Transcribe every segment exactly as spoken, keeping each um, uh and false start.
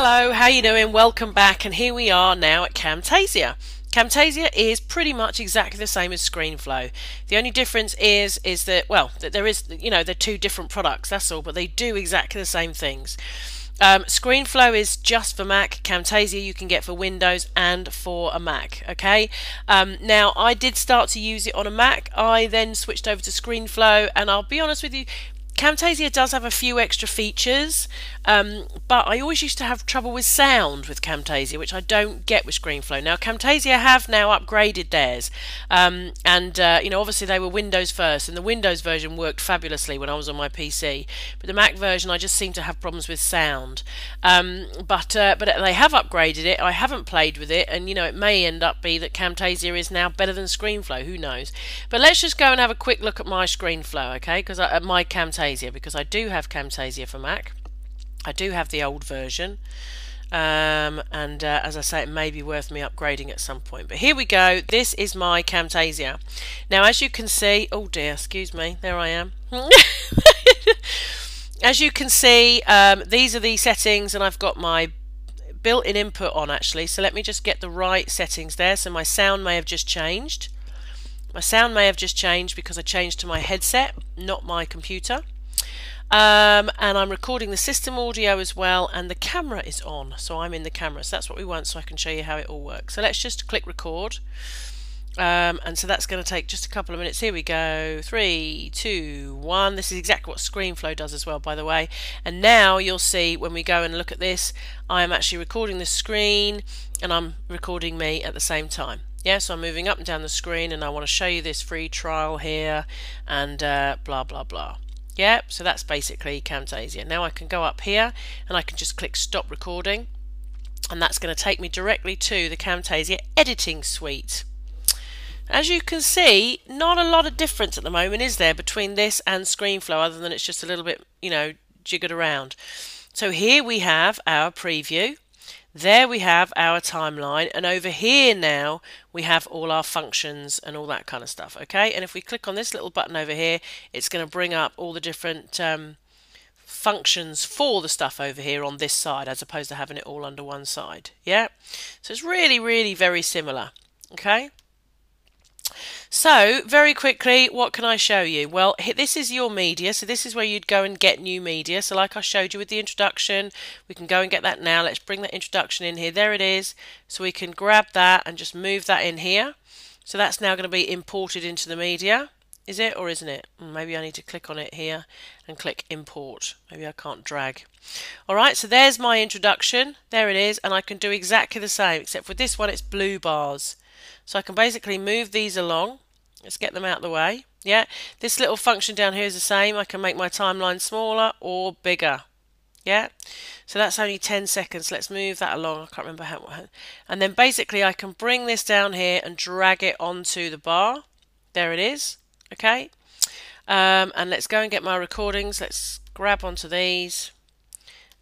Hello, how you doing? Welcome back, and here we are now at Camtasia. Camtasia is pretty much exactly the same as ScreenFlow. The only difference is is that, well, that there is, you know, they're two different products, that's all, but they do exactly the same things. Um, ScreenFlow is just for Mac. Camtasia you can get for Windows and for a Mac. Okay. Um, now I did start to use it on a Mac. I then switched over to ScreenFlow, and I'll be honest with you, Camtasia does have a few extra features, um, but I always used to have trouble with sound with Camtasia, which I don't get with ScreenFlow. Now, Camtasia have now upgraded theirs, um, and uh, you know, obviously they were Windows first, and the Windows version worked fabulously when I was on my P C. But the Mac version, I just seem to have problems with sound. Um, but uh, but they have upgraded it. I haven't played with it, and you know, it may end up be that Camtasia is now better than ScreenFlow. Who knows? But let's just go and have a quick look at my ScreenFlow, okay? Because at my Camtasia. Because I do have Camtasia for Mac, I do have the old version, um, and uh, as I say, it may be worth me upgrading at some point. But here we go. This is my Camtasia. Now, as you can see, oh dear, excuse me, there I am. As you can see, um, these are the settings, and I've got my built-in input on actually. So let me just get the right settings there. So my sound may have just changed. My sound may have just changed because I changed to my headset, not my computer. Um, and I'm recording the system audio as well, and the camera is on, so I'm in the camera, so that's what we want, so I can show you how it all works. So let's just click record, um, and so that's going to take just a couple of minutes. Here we go, three, two, one. This is exactly what ScreenFlow does as well, by the way. And now you'll see when we go and look at this, I'm actually recording the screen and I'm recording me at the same time. Yeah, so I'm moving up and down the screen, and I want to show you this free trial here, and uh, blah blah blah. Yep, so that's basically Camtasia. Now I can go up here and I can just click stop recording, and that's going to take me directly to the Camtasia editing suite. As you can see, not a lot of difference at the moment, is there, between this and ScreenFlow, other than it's just a little bit, you know, jiggered around. So here we have our preview, there we have our timeline, and over here now we have all our functions and all that kind of stuff, okay? And if we click on this little button over here, it's going to bring up all the different um, functions for the stuff over here on this side, as opposed to having it all under one side. Yeah, so it's really really very similar, okay? So very quickly, what can I show you? Well, this is your media, so this is where you'd go and get new media. So like I showed you with the introduction, we can go and get that now. Let's bring that introduction in here. There it is. So we can grab that and just move that in here. So that's now going to be imported into the media. Is it or isn't it? Maybe I need to click on it here and click import. Maybe I can't drag. Alright, so there's my introduction. There it is, and I can do exactly the same, except for this one it's blue bars. So I can basically move these along. Let's get them out of the way. Yeah, this little function down here is the same. I can make my timeline smaller or bigger. Yeah, so that's only ten seconds. Let's move that along. I can't remember how. And then basically I can bring this down here and drag it onto the bar. There it is. Okay, um, and let's go and get my recordings. Let's grab onto these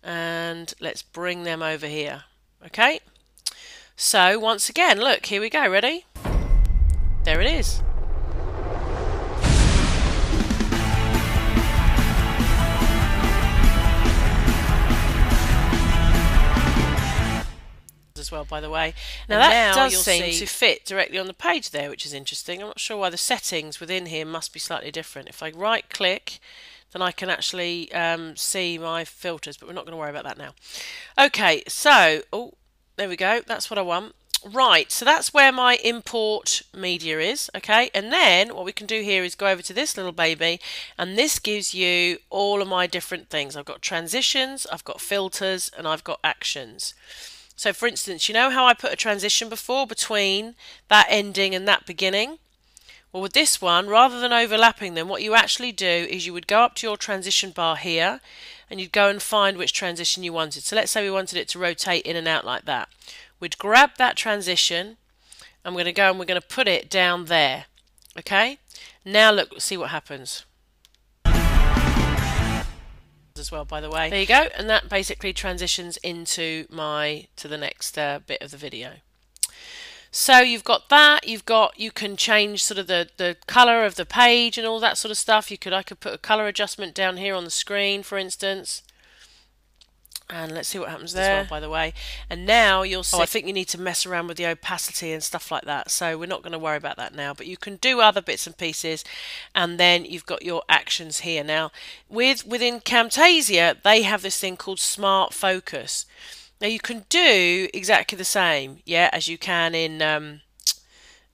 and let's bring them over here. Okay. So once again, look, here we go, ready? There it is. As well, by the way. Now that does seem to fit directly on the page there, which is interesting. I'm not sure why the settings within here must be slightly different. If I right click, then I can actually um, see my filters, but we're not going to worry about that now. Okay, so... Oh, there we go, that's what I want. Right, so that's where my import media is, okay? And then what we can do here is go over to this little baby, and this gives you all of my different things. I've got transitions, I've got filters, and I've got actions. So for instance, you know how I put a transition before between that ending and that beginning? Well, with this one, rather than overlapping them, what you actually do is you would go up to your transition bar here, and you'd go and find which transition you wanted. So let's say we wanted it to rotate in and out like that. We'd grab that transition, and we're going to go and we're going to put it down there. Okay? Now look, let's see what happens. As well, by the way. There you go, and that basically transitions into my to the next uh, bit of the video. So you've got that, you've got, you can change sort of the, the colour of the page and all that sort of stuff. You could, I could put a colour adjustment down here on the screen, for instance. And let's see what happens there. As well, by the way. And now you'll see... Oh, I think you need to mess around with the opacity and stuff like that. So we're not going to worry about that now. But you can do other bits and pieces. And then you've got your actions here. Now, with within Camtasia, they have this thing called Smart Focus. Now, you can do exactly the same, yeah, as you can in... Um,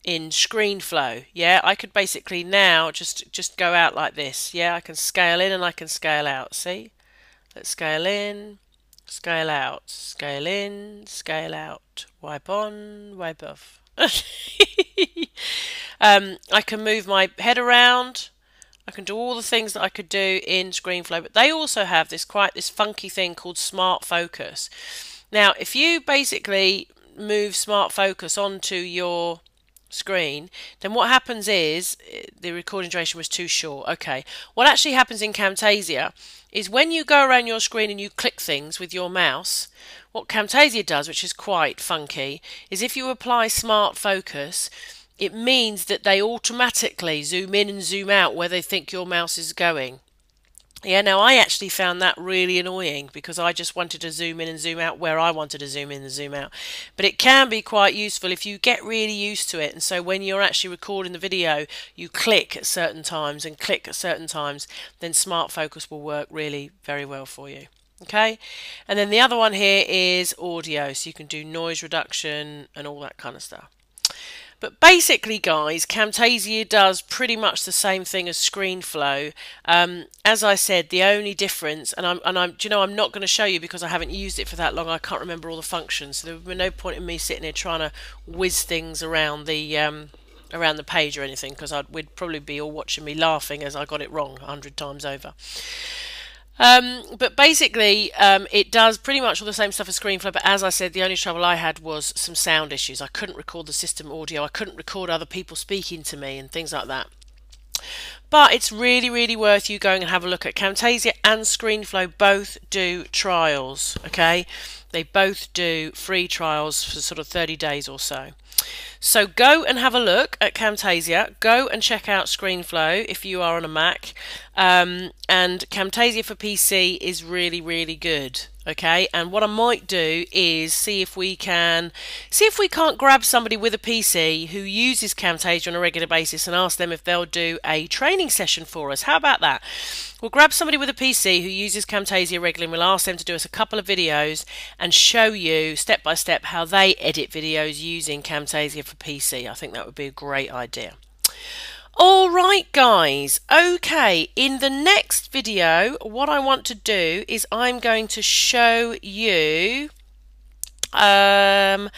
in ScreenFlow, yeah, I could basically now just just go out like this, yeah, I can scale in and I can scale out, see, let's scale in, scale out, scale in, scale out, wipe on, wipe off. um, I can move my head around, I can do all the things that I could do in ScreenFlow, but they also have this quite this funky thing called Smart Focus. Now, if you basically move Smart Focus onto your screen, then what happens is the recording duration was too short. Okay, what actually happens in Camtasia is when you go around your screen and you click things with your mouse, what Camtasia does, which is quite funky, is if you apply Smart Focus, it means that they automatically zoom in and zoom out where they think your mouse is going. Yeah, now I actually found that really annoying because I just wanted to zoom in and zoom out where I wanted to zoom in and zoom out. But it can be quite useful if you get really used to it. And so when you're actually recording the video, you click at certain times and click at certain times, then Smart Focus will work really very well for you. Okay, and then the other one here is audio. So you can do noise reduction and all that kind of stuff. But basically, guys, Camtasia does pretty much the same thing as ScreenFlow. Um, as I said, the only difference, and I'm, and I'm, do you know, I'm not going to show you because I haven't used it for that long. I can't remember all the functions, so there would be no point in me sitting here trying to whiz things around the um, around the page or anything, because we'd probably be all watching me laughing as I got it wrong a hundred times over. Um, but basically, um, it does pretty much all the same stuff as ScreenFlow, but as I said, the only trouble I had was some sound issues. I couldn't record the system audio, I couldn't record other people speaking to me and things like that. But it's really, really worth you going and have a look at. Camtasia and ScreenFlow both do trials, okay? They both do free trials for sort of thirty days or so. So go and have a look at Camtasia. Go and check out ScreenFlow if you are on a Mac. Um, and Camtasia for P C is really, really good. Okay, and what I might do is see if we can see if we can't grab somebody with a P C who uses Camtasia on a regular basis and ask them if they'll do a training session for us. How about that? We'll grab somebody with a P C who uses Camtasia regularly and we'll ask them to do us a couple of videos and show you step by step how they edit videos using Camtasia for P C. I think that would be a great idea. All right, guys, okay, in the next video what I want to do is I'm going to show you um,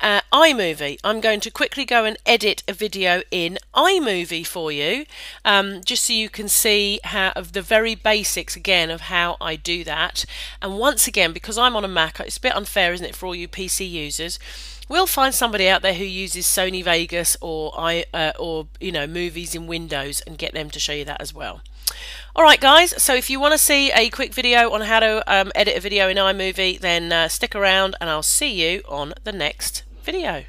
uh, iMovie. I'm going to quickly go and edit a video in iMovie for you, um, just so you can see how of the very basics again of how I do that. And once again, because I'm on a Mac, it's a bit unfair, isn't it, for all you P C users. We'll find somebody out there who uses Sony Vegas or I uh, or you know movies in Windows and get them to show you that as well. All right, guys. So if you want to see a quick video on how to um, edit a video in iMovie, then uh, stick around, and I'll see you on the next video.